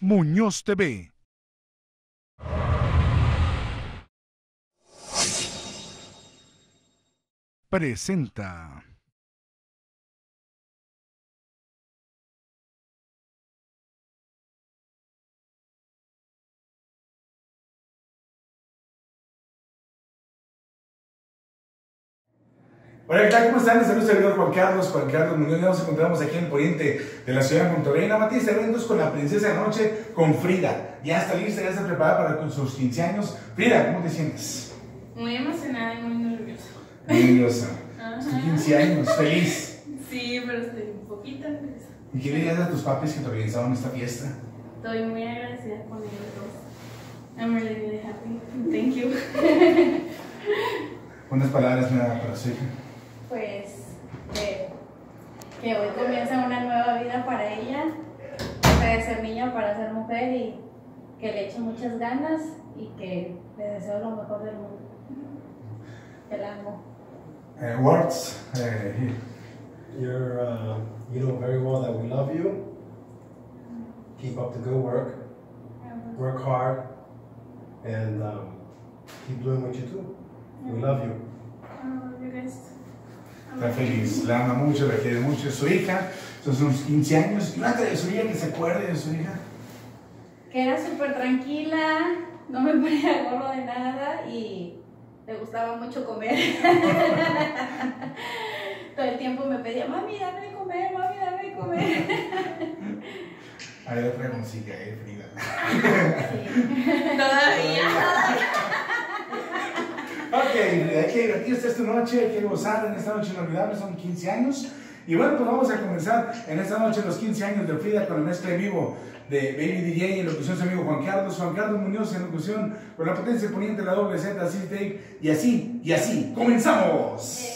Muñoz TV. Presenta. Hola, ¿qué tal? ¿Cómo están? Les saludo el servidor Juan Carlos Muñoz. Nos encontramos aquí en el poniente de la ciudad de Monterrey. La matriz de eventos con la princesa de noche, con Frida. Ya está lista, ya está preparada para sus 15 años. Frida, ¿cómo te sientes? Muy emocionada y muy nerviosa. Nerviosa. Tus 15 años, feliz. Sí, pero estoy un poquito nerviosa. ¿Y qué le dirías a tus papis que te organizaron esta fiesta? Estoy muy agradecida con ellos dos. I'm really happy. Thank you. ¿Unas palabras me da para su hija? Pues que hoy comienza una nueva vida para ella, de ser niña para ser mujer, y que le eche muchas ganas y que le deseo lo mejor del mundo. Te la amo. Words. You know very well that we love you. Keep up the good work. Work hard and keep doing what you do. We love you. You guys. Está feliz, la ama mucho, la quiere mucho, es su hija, son sus 15 años. ¿Y una travesura que se acuerde de su hija? Que era súper tranquila, no me ponía gorro de nada y le gustaba mucho comer. Todo el tiempo me pedía, mami, dame de comer, mami, dame de comer. Hay otra consiga, Frida. Sí. Todavía. Ok, hay que divertirse esta noche, hay que gozar en esta noche inolvidable, son 15 años. Y bueno, pues vamos a comenzar en esta noche los 15 años de Frida con la mezcla en vivo de Baby DJ, en locución su amigo Juan Carlos Muñoz, en locución con la potencia poniente, la WZ, así Dave, y así, ¡comenzamos!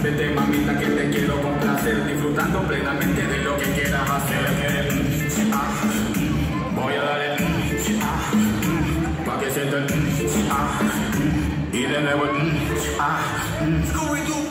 Vete mamita que te quiero complacer, disfrutando plenamente de lo que quieras hacer. Voy a dar el pa' que sienta el y de nuevo el